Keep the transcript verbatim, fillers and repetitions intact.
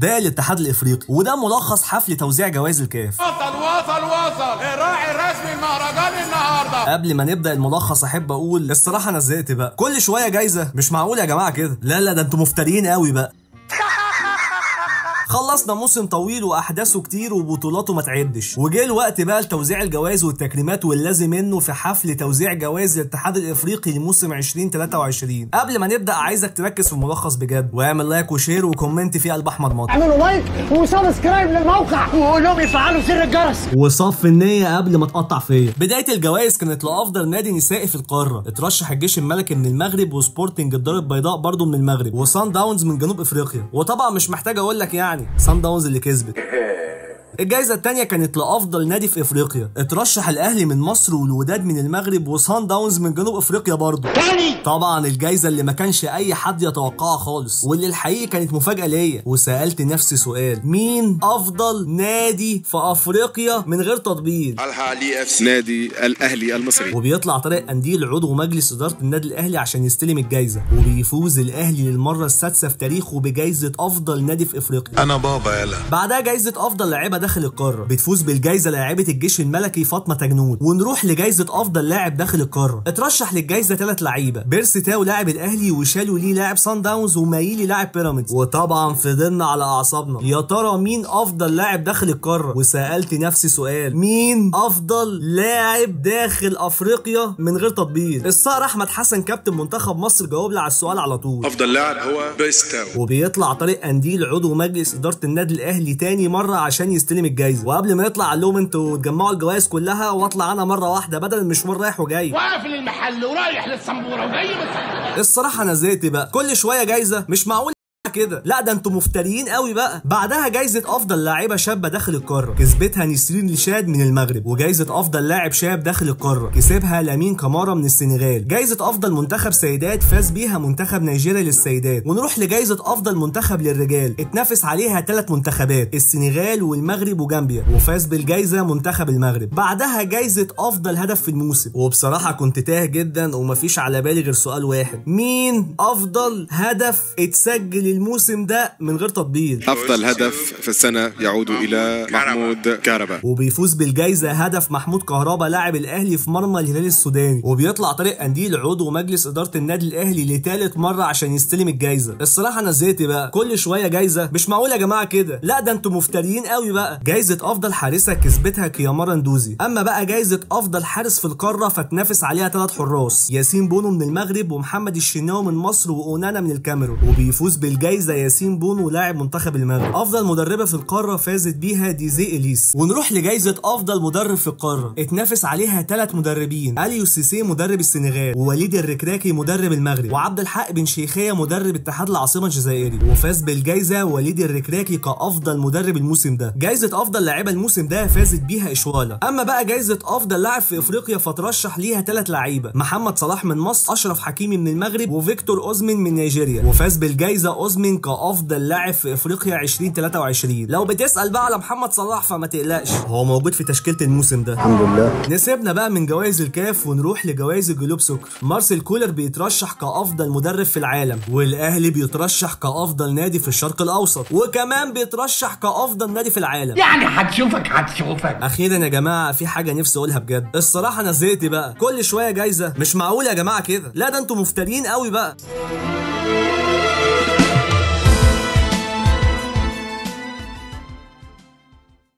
باقي الاتحاد الافريقي، وده ملخص حفل توزيع جوائز الكاف. وصل وصل وصل الراعي الرسمي المهرجان النهارده. قبل ما نبدا الملخص احب اقول الصراحه انا زهقت بقى، كل شويه جايزه، مش معقول يا جماعه كده، لا لا ده انتوا مفترين قوي بقى. خلصنا موسم طويل واحداثه كتير وبطولاته ما تعدش، وجه الوقت بقى لتوزيع الجوائز والتكريمات واللازم منه في حفل توزيع جوائز الاتحاد الافريقي لموسم عشرين ثلاثة وعشرين. قبل ما نبدا عايزك تركز في الملخص بجد، واعمل لايك وشير وكومنت في قلب احمر مطر، اعملوا لايك وسبسكرايب للموقع وقول لهم يفعلوا سر الجرس وصف النيه قبل ما تقطع فيا. بدايه الجوائز كانت لافضل نادي نسائي في القاره، اترشح الجيش الملكي من المغرب وسبورتنج الدار البيضاء برضه من المغرب وسان داونز من جنوب افريقيا، وطبعا مش محتاج اقول لك يعني سان داونز اللي كسبت. الجائزة الثانية كانت لأفضل نادي في إفريقيا، اترشح الأهلي من مصر والوداد من المغرب وسان داونز من جنوب إفريقيا برضه. طبعًا الجائزة اللي ما كانش أي حد يتوقعها خالص، واللي الحقيقة كانت مفاجأة ليا، وسألت نفسي سؤال، مين أفضل نادي في أفريقيا من غير تطبيل؟ نادي الأهلي المصري. وبيطلع طارق قنديل عضو مجلس إدارة النادي الأهلي عشان يستلم الجائزة، وبيفوز الأهلي للمرة السادسة في تاريخه بجائزة أفضل نادي في إفريقيا. أنا بابا يلا. بعدها جائزة أفضل لاعيبة داخل القاره، بتفوز بالجائزه لاعيبه الجيش الملكي فاطمه تجنود. ونروح لجائزه افضل لاعب داخل القاره، اترشح للجائزه ثلاث لعيبه، بيرس تاو لاعب الاهلي، وشالو ليه لاعب سان داونز، ومايلي لاعب بيراميدز. وطبعا فضلنا على اعصابنا، يا ترى مين افضل لاعب داخل القاره؟ وسالت نفسي سؤال، مين افضل لاعب داخل افريقيا من غير تطبيل؟ الصقر احمد حسن كابتن منتخب مصر جاوب لي على السؤال على طول، افضل لاعب هو بيرس تاو. وبيطلع طارق قنديل عضو مجلس اداره النادي الاهلي تاني مره عشان يست تستلم الجايزه. وقبل ما يطلع قال لهم انتوا تجمعوا الجوائز كلها واطلع انا مره واحده بدل المشوار رايح وجاي، وقافل المحل ورايح للسمبوره وجاي من السمبوره. الصراحه انا زهقت بقى، كل شويه جايزه، مش معقول كده، لا ده انتوا مفتريين قوي بقى. بعدها جايزه افضل لاعيبه شابه داخل القاره، كسبتها نسرين الشاد من المغرب، وجايزه افضل لاعب شاب داخل القاره كسبها لامين كامارا من السنغال. جايزه افضل منتخب سيدات فاز بيها منتخب نيجيريا للسيدات. ونروح لجايزه افضل منتخب للرجال، اتنافس عليها ثلاث منتخبات، السنغال والمغرب وجامبيا، وفاز بالجايزه منتخب المغرب. بعدها جايزه افضل هدف في الموسم، وبصراحه كنت تايه جدا ومفيش على بالي غير سؤال واحد، مين افضل هدف اتسجل الموسم ده من غير تطبيل؟ افضل هدف في السنه يعود الى محمود كهربا، وبيفوز بالجائزه هدف محمود كهربا لاعب الاهلي في مرمى الهلال السوداني. وبيطلع طارق قنديل عضو مجلس اداره النادي الاهلي لثالث مره عشان يستلم الجائزه. الصراحه انا زهقت بقى، كل شويه جائزه، مش معقول يا جماعه كده، لا ده انتوا مفتريين قوي بقى. جائزه افضل حارسه كسبتها كيامارا اندوزي. اما بقى جائزه افضل حارس في القاره فتنافس عليها ثلاث حراس، ياسين بونو من المغرب ومحمد الشناوي من مصر واونانا من الكاميرون، وبيفوز بال جايزة ياسين بونو لاعب منتخب المغرب. افضل مدربه في القاره فازت بيها ديزي إليس. ونروح لجائزه افضل مدرب في القاره، اتنافس عليها ثلاث مدربين، اليوسيسي مدرب السنغال، ووليد الركراكي مدرب المغرب، وعبد الحق بن شيخيه مدرب اتحاد العاصمه الجزائري، وفاز بالجائزه وليد الركراكي كافضل مدرب الموسم ده. جائزه افضل لاعيبه الموسم ده فازت بيها اشوالا. اما بقى جائزه افضل لاعب في افريقيا فترشح ليها ثلاث لعيبه، محمد صلاح من مصر، اشرف حكيمي من المغرب، وفيكتور اوزمن من نيجيريا، وفاز بالجائزه اوزمن كافضل لاعب في افريقيا عشرين ثلاثة وعشرين. لو بتسال بقى على محمد صلاح فما تقلقش، هو موجود في تشكيله الموسم ده الحمد لله. نسيبنا بقى من جوائز الكاف ونروح لجوائز جلوب سوكر. مارسيل كولر بيترشح كافضل مدرب في العالم، والاهلي بيترشح كافضل نادي في الشرق الاوسط، وكمان بيترشح كافضل نادي في العالم. يعني هتشوفك هتشوفك اخيرا يا جماعه، في حاجه نفسي اقولها بجد، الصراحه انا زهقت بقى، كل شويه جايزه، مش معقول يا جماعه كده، لا ده انتوا مفترين قوي بقى.